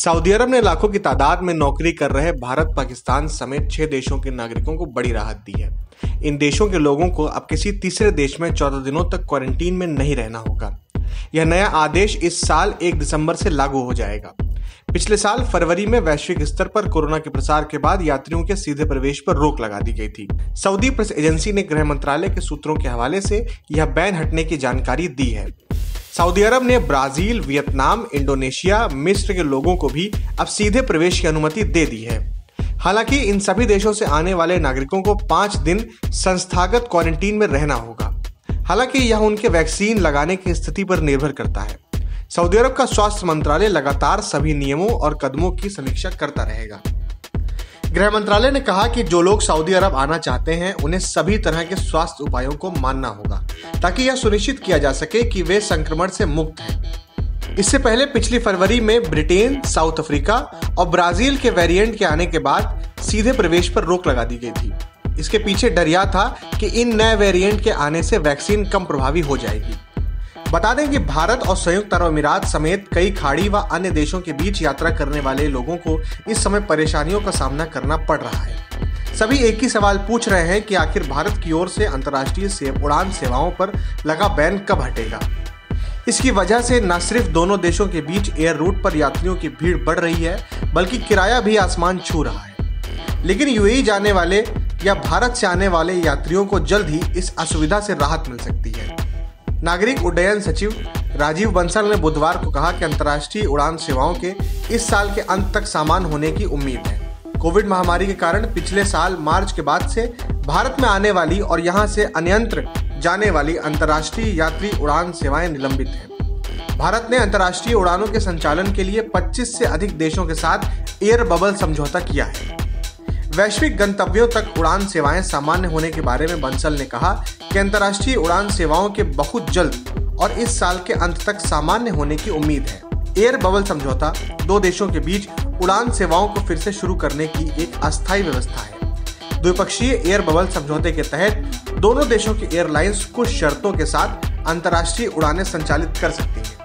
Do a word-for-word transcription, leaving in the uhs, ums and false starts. Saudi अरब ने लाखों की तादाद में नौकरी कर रहे भारत, पाकिस्तान समेत छह देशों के नागरिकों को बड़ी राहत दी है। इन देशों के लोगों को अब किसी तीसरे देश में चौदह दिनों तक क्वारंटीन में नहीं रहना होगा। यह नया आदेश इस साल एक दिसंबर से लागू हो जाएगा। पिछले साल फरवरी में वैश्विक स्तर पर कोरोना के प्रसार के बाद यात्रियों के सीधे प्रवेश पर रोक लगा दी गई थी। सऊदी प्रेस एजेंसी ने गृह मंत्रालय के सूत्रों के हवाले से यह बैन हटने की जानकारी दी है। सऊदी अरब ने ब्राजील, वियतनाम, इंडोनेशिया, मिस्र के लोगों को भी अब सीधे प्रवेश की अनुमति दे दी है। हालांकि इन सभी देशों से आने वाले नागरिकों को पाँच दिन संस्थागत क्वारंटीन में रहना होगा। हालांकि यह उनके वैक्सीन लगाने की स्थिति पर निर्भर करता है। सऊदी अरब का स्वास्थ्य मंत्रालय लगातार सभी नियमों और कदमों की समीक्षा करता रहेगा। गृह मंत्रालय ने कहा कि जो लोग सऊदी अरब आना चाहते हैं उन्हें सभी तरह के स्वास्थ्य उपायों को मानना होगा ताकि यह सुनिश्चित किया जा सके कि वे संक्रमण से मुक्त हैं। इससे पहले पिछली फरवरी में ब्रिटेन, साउथ अफ्रीका और ब्राजील के वेरिएंट के आने के बाद सीधे प्रवेश पर रोक लगा दी गई थी। इसके पीछे डर यह था कि इन नए वेरिएंट के आने से वैक्सीन कम प्रभावी हो जाएगी। बता दें कि भारत और संयुक्त अरब अमीरात समेत कई खाड़ी व अन्य देशों के बीच यात्रा करने वाले लोगों को इस समय परेशानियों का सामना करना पड़ रहा है। सभी एक ही सवाल पूछ रहे हैं कि आखिर भारत की ओर से अंतर्राष्ट्रीय सेव उड़ान सेवाओं पर लगा बैन कब हटेगा। इसकी वजह से न सिर्फ दोनों देशों के बीच एयर रूट पर यात्रियों की भीड़ बढ़ रही है, बल्कि किराया भी आसमान छू रहा है। लेकिन यूएई जाने वाले या भारत से आने वाले यात्रियों को जल्द ही इस असुविधा से राहत मिल सकती है। नागरिक उड्डयन सचिव राजीव बंसल ने बुधवार को कहा कि अंतर्राष्ट्रीय उड़ान सेवाओं के इस साल के अंत तक सामान्य होने की उम्मीद है। कोविड महामारी के कारण पिछले साल मार्च के बाद से भारत में आने वाली और यहां से अन्यंत्र जाने वाली अंतर्राष्ट्रीय यात्री उड़ान सेवाएं निलंबित हैं। भारत ने अंतर्राष्ट्रीय उड़ानों के संचालन के लिए पच्चीस से अधिक देशों के साथ एयर बबल समझौता किया है। वैश्विक गंतव्यों तक उड़ान सेवाएं सामान्य होने के बारे में बंसल ने कहा कि अंतर्राष्ट्रीय उड़ान सेवाओं के बहुत जल्द और इस साल के अंत तक सामान्य होने की उम्मीद है। एयर बबल समझौता दो देशों के बीच उड़ान सेवाओं को फिर से शुरू करने की एक अस्थायी व्यवस्था है। द्विपक्षीय एयर बबल समझौते के तहत दोनों देशों की एयरलाइंस कुछ शर्तों के साथ अंतर्राष्ट्रीय उड़ानें संचालित कर सकती हैं।